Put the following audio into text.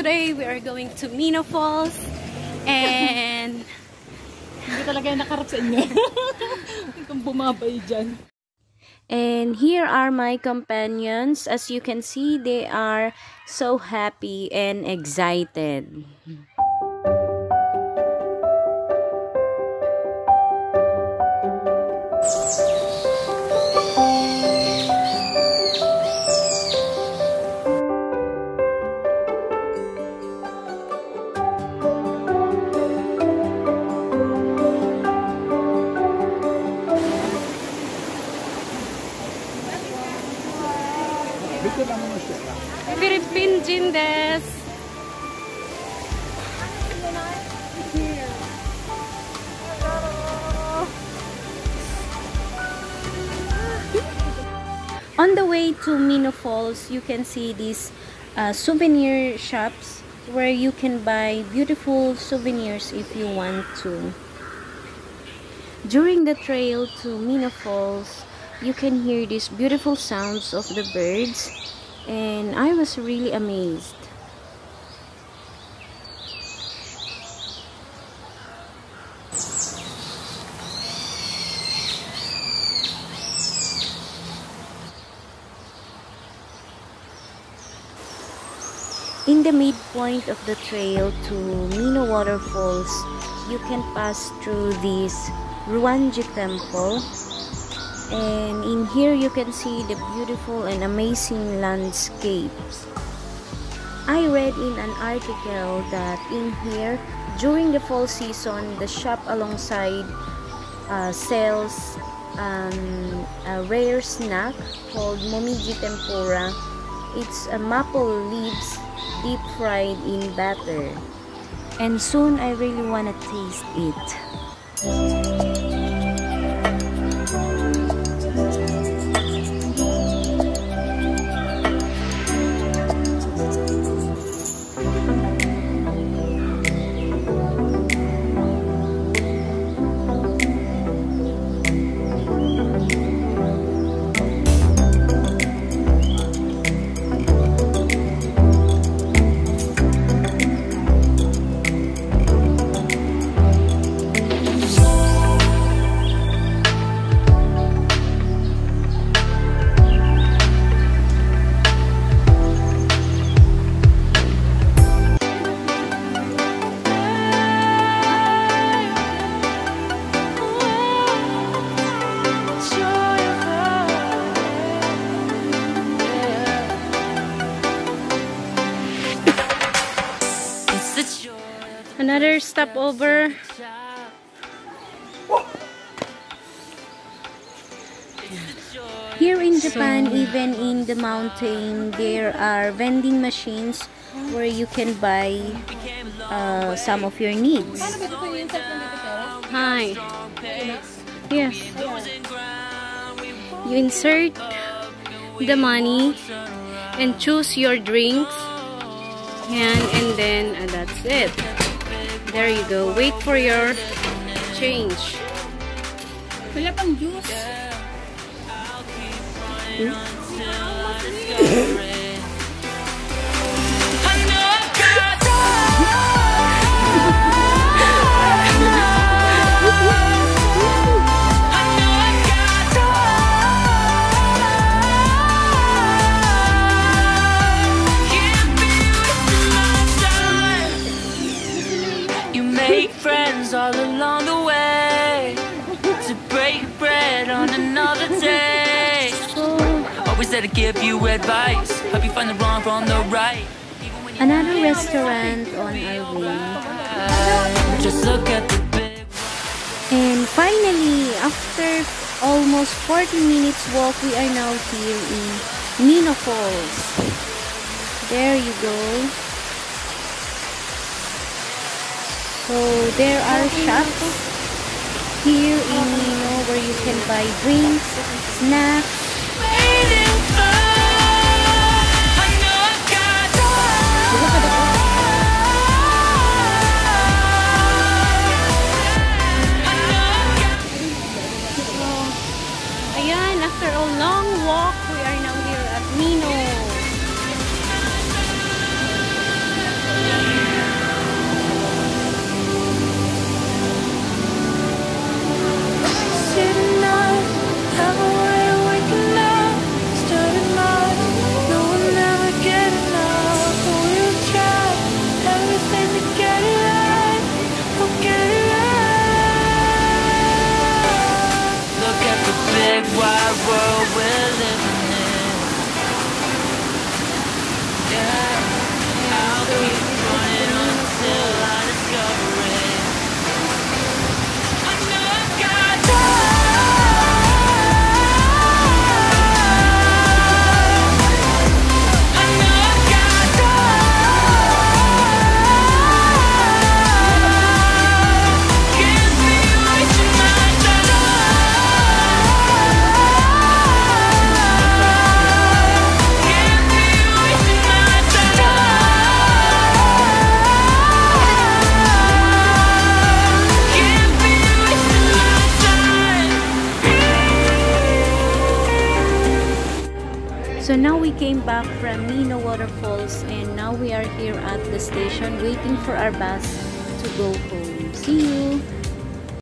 today we are going to Minoh Falls and hindi talaga nakarap sa inyo. Kung bumabay diyan. And here are my companions. As you can see, they are so happy and excited. Philippine Jin desu. On the way to Minoh Falls, you can see these souvenir shops where you can buy beautiful souvenirs if you want to. During the trail to Minoh Falls, you can hear these beautiful sounds of the birds, and I was really amazed. In the midpoint of the trail to Minoh Waterfalls, you can pass through this Ryuanji Temple. And in here you can see the beautiful and amazing landscapes. I read in an article that in here, during the fall season, the shop alongside sells a rare snack called Momiji Tempura. It's a maple leaves deep fried in batter. And soon I really want to taste it. Another stopover. Here in Japan, even in the mountain, there are vending machines where you can buy some of your needs. Hi. Yes. You insert the money and choose your drinks, and then that's it. There you go. Wait for your change. Wala pang juice. Friends all along the way to break bread on another day. Always there to give you advice, help you find the wrong from the right. Another restaurant on our way. Just look at the big. And finally, after almost 40 minutes walk, we are now here in Minoh Falls. There you go. So there are shops here in Minoh where you can buy drinks, snacks. Ayan, after a long walk, we are now here at Minoh. So now we came back from Minoh Falls and now we are here at the station waiting for our bus to go home. See you!